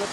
No,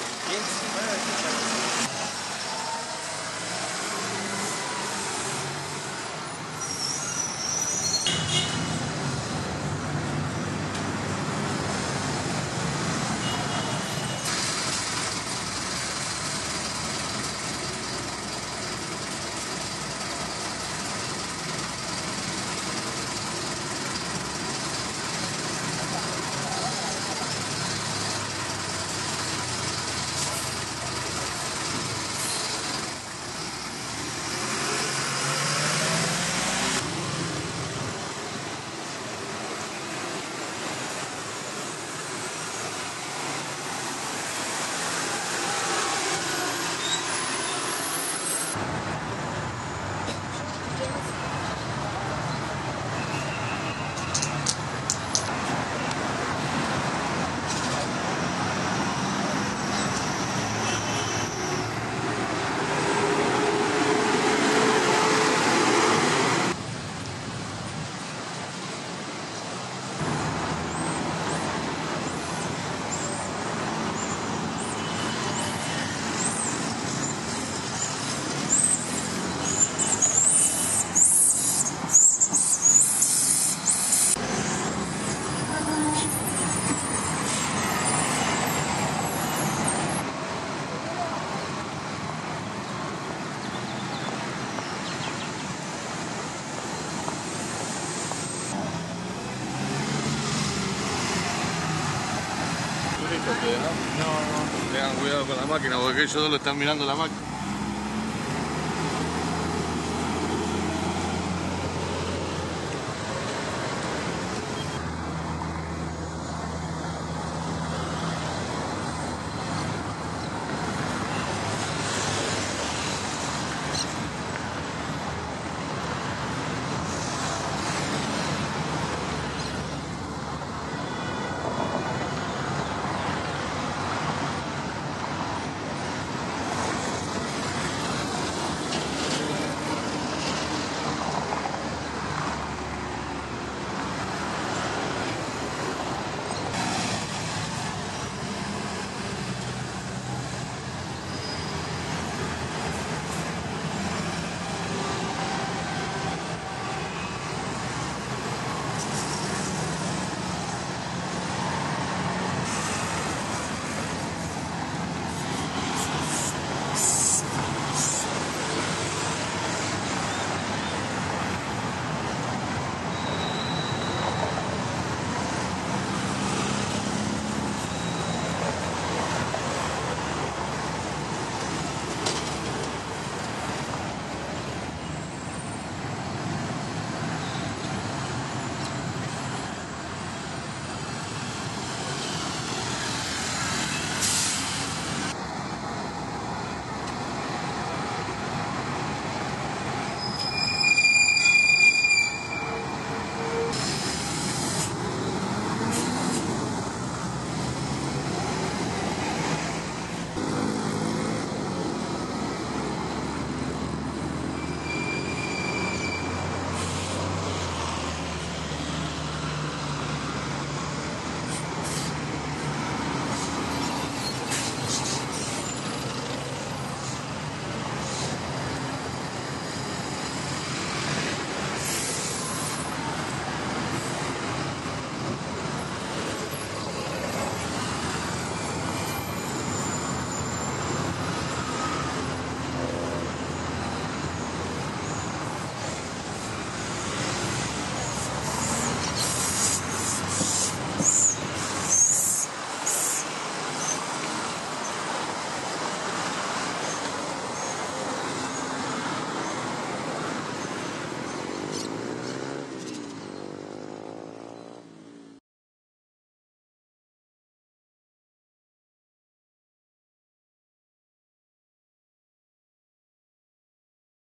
no, tengan cuidado con la máquina porque ellos dos lo están mirando la máquina.